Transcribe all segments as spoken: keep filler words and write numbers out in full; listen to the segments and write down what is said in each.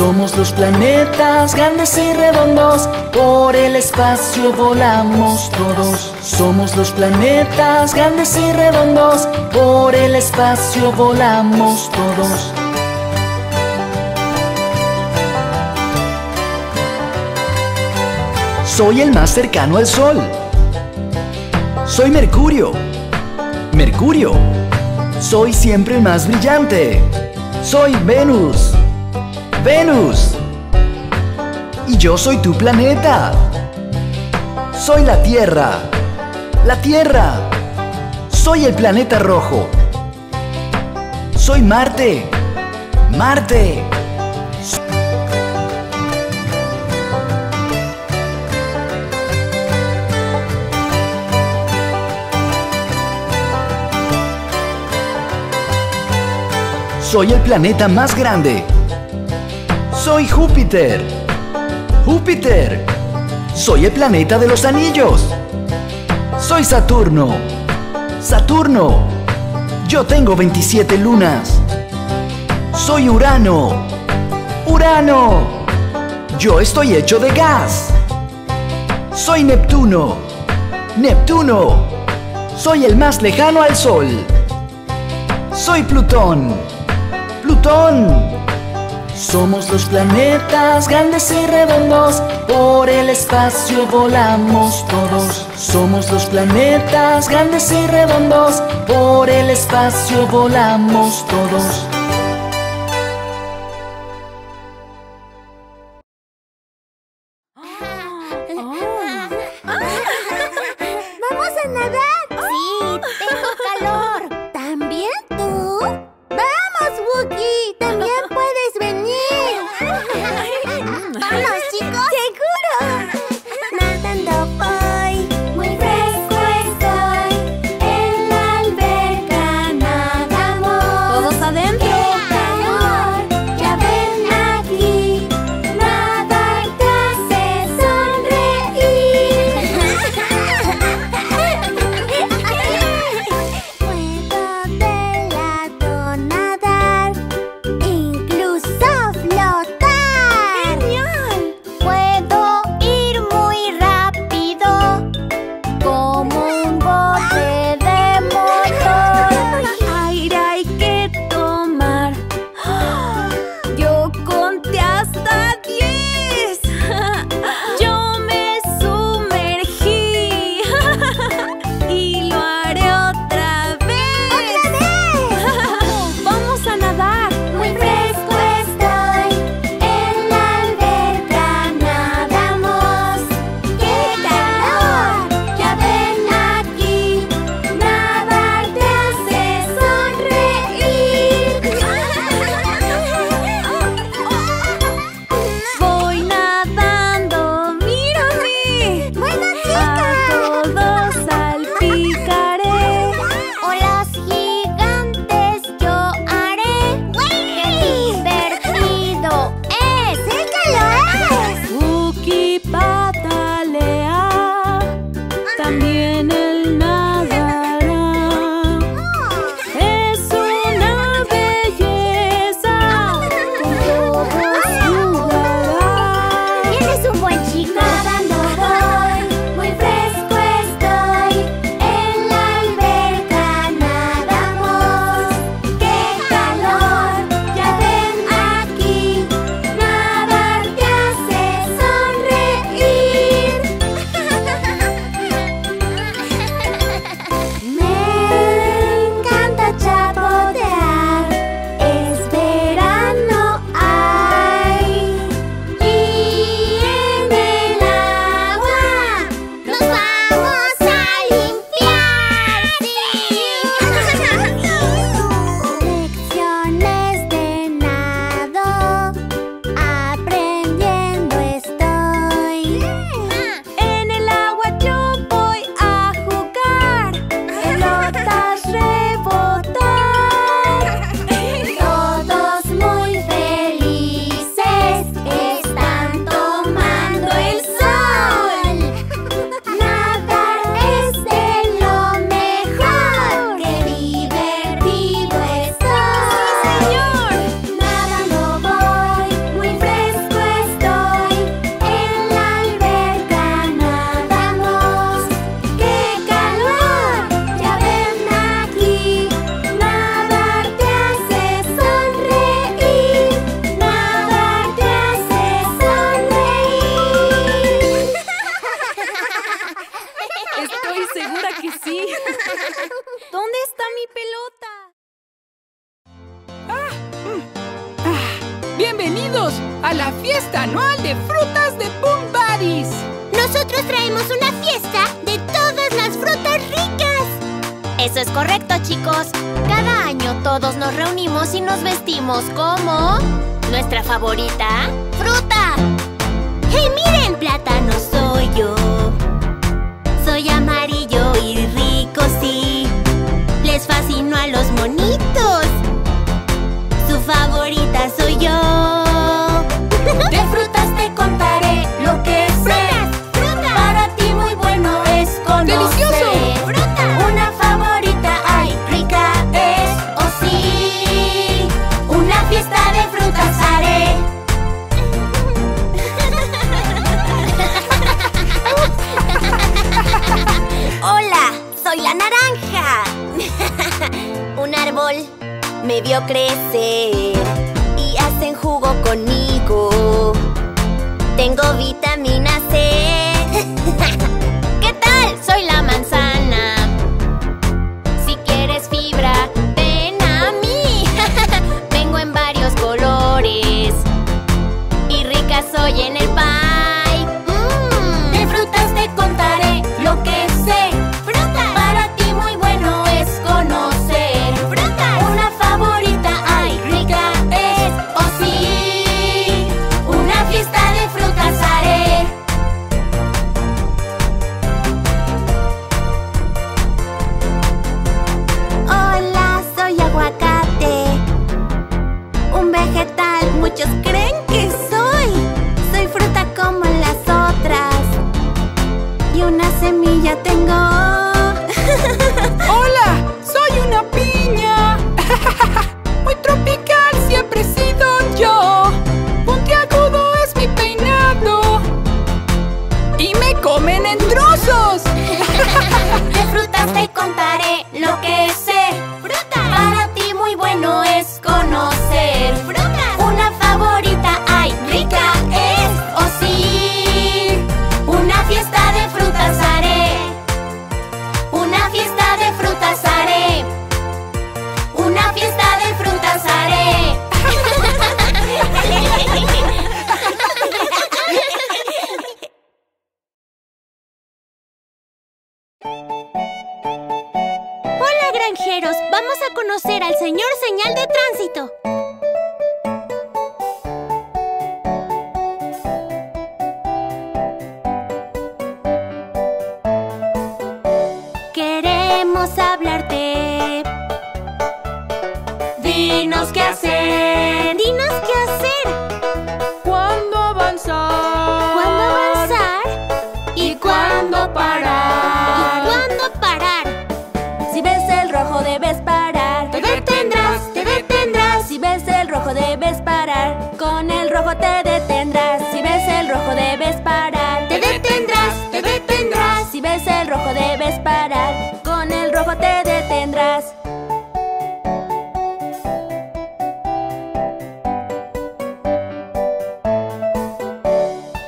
Somos los planetas grandes y redondos, por el espacio volamos todos. Somos los planetas grandes y redondos, por el espacio volamos todos. Soy el más cercano al Sol. Soy Mercurio. Mercurio. Soy siempre el más brillante. Soy Venus. Venus. Y yo soy tu planeta. Soy la Tierra. La Tierra. Soy el planeta rojo. Soy Marte. Marte. Soy el planeta más grande. Soy Júpiter. Júpiter. Soy el planeta de los anillos. Soy Saturno. Saturno. Yo tengo veintisiete lunas. Soy Urano. Urano. Yo estoy hecho de gas. Soy Neptuno. Neptuno. Soy el más lejano al Sol. Soy Plutón. Plutón. Somos los planetas grandes y redondos, por el espacio volamos todos. Somos los planetas grandes y redondos, por el espacio volamos todos. ¡Vamos a nadar! Sí, tengo calor. ¿También tú? Wookie, también puedes venir. Vamos, chicos. Seguro. Nadando voy, muy fresco estoy. En la alberca nadamos. Todos adentro. ¡Bienvenidos a la fiesta anual de frutas de Boom Buddies! ¡Nosotros traemos una fiesta de todas las frutas ricas! Eso es correcto, chicos. Cada año todos nos reunimos y nos vestimos como... nuestra favorita... ¡fruta! ¡Hey, miren! Plátano soy yo. Soy amarillo y rico, sí. Les fascino a los monitos. Su favorita soy yo. De frutas te contaré lo que sé. ¡Frutas! ¡Frutas! Para ti muy bueno es conocer. ¡Delicioso! ¡Fruta! Una favorita, ay, rica es, oh sí. Una fiesta de frutas haré. ¡Hola! ¡Soy la naranja! Un árbol me vio crecer y hacen jugo conmigo. Tengo vitamina C. ¿Qué tal? Soy la manzana. Si quieres fibra, ven a mí. Vengo en varios colores y rica soy en el pie. Mm. De frutas te contaré lo que sé. Frutas. Para ti muy bueno es conocer. Muchos creen que soy. Soy fruta como las otras. Y una semilla tengo. ¡Hola! ¡Soy una piña! Muy tropical siempre he sido yo. Puntiagudo es mi peinado. Y me comen en trozos. De frutas te contaré lo que sé. ¡Fruta! Para ti muy bueno es conocer. ¡Fruta! Favorita, ay, rica es, oh sí. Una fiesta de frutas haré. Una fiesta de frutas haré. Una fiesta de frutas haré. Hola, granjeros, vamos a conocer al señor Señal de Tránsito. Hablarte. Dinos qué hacer. Dinos qué hacer. ¿Cuándo avanzar? ¿Cuándo avanzar? ¿Y cuándo parar? ¿Y cuándo parar? Si ves el rojo debes parar. Te detendrás, te detendrás. Si ves el rojo debes parar. Con el rojo te detendrás. Si ves el rojo debes parar. Te detendrás, te detendrás. Si ves el rojo debes parar. Te detendrás.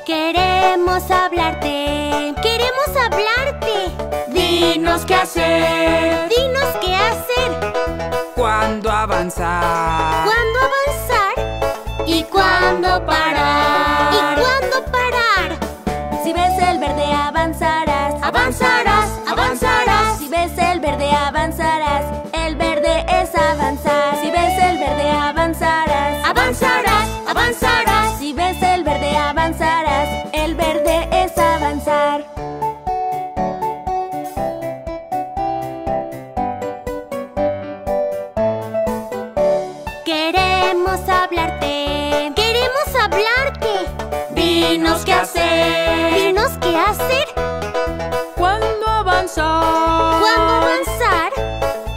Queremos hablarte. Queremos hablarte. Dinos qué hacer. Dinos qué hacer. ¿Cuándo avanzar? ¿Cuándo avanzar? ¿Y cuándo parar? ¿Y cuándo parar? Si ves el verde avanzarás. Avanzarás, avanzarás. Si ves el verde avanzarás. El verde es avanzar. Si ves el verde avanzarás. Avanzarás, avanzarás. Si ves el verde avanzarás. El verde es avanzar. Queremos hablarte. Queremos hablarte. Dinos qué hacer. Dinos qué hacer. ¿Cuándo avanzar?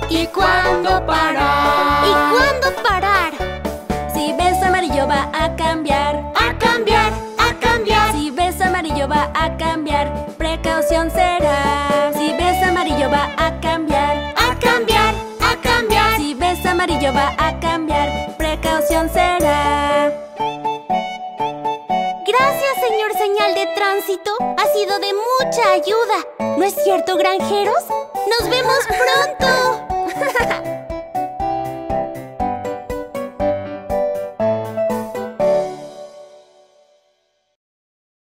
¿Y cuándo parar? ¿Y cuándo parar? Si ves amarillo va a cambiar. A cambiar, a cambiar. Si ves amarillo va a cambiar. Precaución será. Si ves amarillo va a cambiar. A cambiar, a cambiar. Si ves amarillo va a cambiar. Precaución será. Gracias, señor Señal de Tránsito. Ha sido de mucha ayuda. ¿No es cierto, granjeros? ¡Nos vemos pronto!